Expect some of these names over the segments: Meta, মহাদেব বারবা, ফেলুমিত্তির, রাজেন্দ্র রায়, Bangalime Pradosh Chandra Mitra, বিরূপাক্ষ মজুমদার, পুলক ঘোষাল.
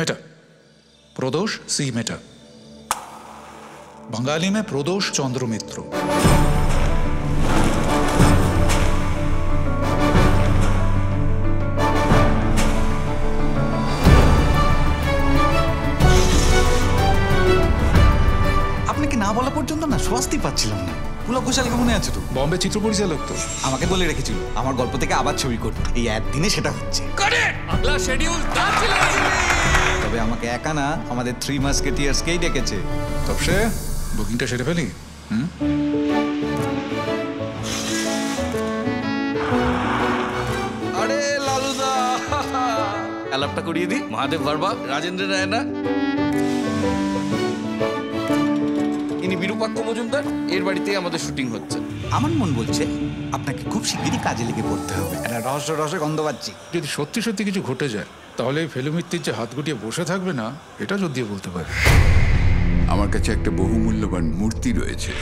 Meta. Pradosh C. Meta. Bangalime Pradosh Chandra Mitra. বলা পর্যন্ত না স্বস্তি পাচ্ছিলাম না। পুলক ঘোষালকে মনে আছে তো, বম্বে চিত্র পরিচালক, তো আমাকে বলে রেখেছিল আমার গল্প থেকে আবার ছবি করব। এই একদিনে সেটা হচ্ছে। তবে আমাকে একা না, আমাদের 3 মাস্কেটিয়ার্সকেই ডেকেছে। তবে বুকিংটা সেরে ফেলি। আরে লালুদা অ্যালাপটা করিয়ে দি। মহাদেব বারবা, রাজেন্দ্র রায় না, বিরূপাক্ষ মজুমদার, এর বাড়িতে আমাদের শুটিং হচ্ছে। আমার মন বলছে আপনাকে খুব শিগগিরই কাজে লেগে পড়তে হবে। একটা রহস্য রহস্য গন্ধ পাচ্ছি। যদি সত্যি সত্যি কিছু ঘটে যায় তাহলে ফেলুমিত্তির যে হাত গুটিয়ে বসে থাকবে না, এটা যদিও বলতে পারে। আমার কাছে একটা বহুমূল্যবান মূর্তি রয়েছে।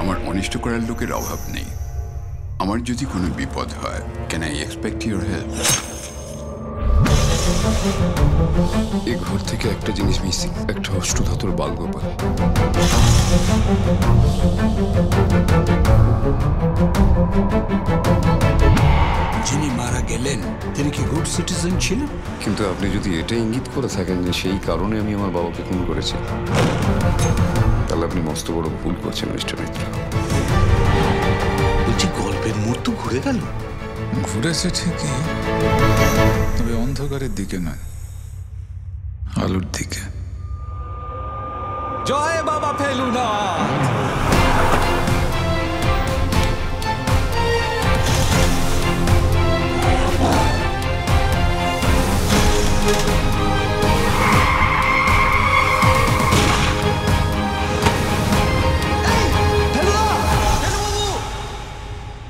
আমার অনিষ্ট করার লোকের অভাব নেই। আমার যদি কোনো বিপদ হয়, can I expect your help? এই ঘর থেকে একটা জিনিস মিসিং, একটা অষ্টধাতুর বালগোপাল। যিনি মারা গেলেন তিনি কি গুড সিটিজেন ছিলেন? কিন্তু আপনি যদি এটা ইঙ্গিত করে থাকেন যে সেই কারণে আমি আমার বাবাকে খুন করেছি, তাহলে আপনি মস্ত বড় ভুল করছেন মিস্টার মিত্র। বলছি গল্পের মূর্ত ঘুরে গেল। ঘুরেছে ঠিকই, তবে অন্ধকারের দিকে নয়, আলোর দিকে। জয় বাবা ফেলুনাথ।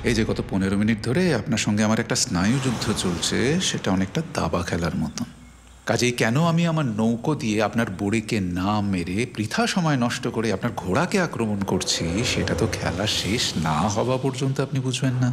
এই যে গত 15 মিনিট ধরে আপনার সঙ্গে আমার একটা স্নায়ু যুদ্ধ চলছে, সেটা অনেকটা দাবা খেলার মতন। কাজেই কেন আমি আমার নৌকো দিয়ে আপনার বুড়িকে না মেরে বৃথা সময় নষ্ট করে আপনার ঘোড়াকে আক্রমণ করছি, সেটা তো খেলা শেষ না হওয়া পর্যন্ত আপনি বুঝবেন না।